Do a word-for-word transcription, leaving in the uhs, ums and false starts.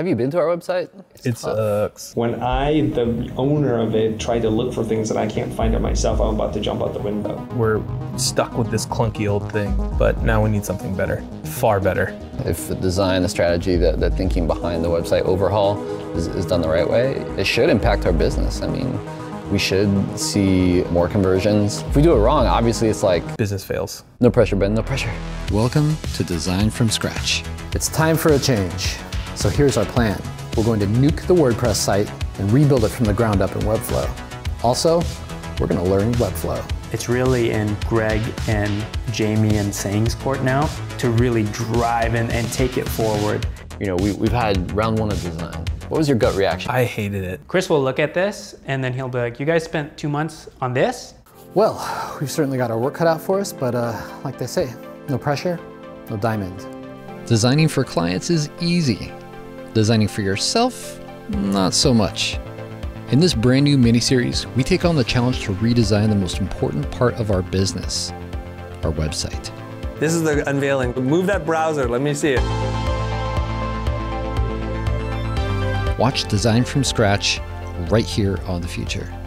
Have you been to our website? It's it tough. sucks. When I, the owner of it, tried to look for things that I can't find it myself, I'm about to jump out the window. We're stuck with this clunky old thing, but now we need something better, far better. If the design, the strategy, the, the thinking behind the website overhaul is, is done the right way, it should impact our business. I mean, we should see more conversions. If we do it wrong, obviously it's like business fails. No pressure, Ben, no pressure. Welcome to Design From Scratch. It's time for a change. So here's our plan. We're going to nuke the WordPress site and rebuild it from the ground up in Webflow. Also, we're going to learn Webflow. It's really in Greg and Jamie and Sang's court now to really drive and, and take it forward. You know, we, we've had round one of design. What was your gut reaction? I hated it. Chris will look at this and then he'll be like, you guys spent two months on this? Well, we've certainly got our work cut out for us, but uh, like they say, no pressure, no diamond. Designing for clients is easy. Designing for yourself, not so much. In this brand new mini-series, we take on the challenge to redesign the most important part of our business, our website. This is the unveiling. Move that browser, let me see it. Watch Design From Scratch right here on The Future.